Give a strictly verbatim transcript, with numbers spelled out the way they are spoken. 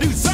do something.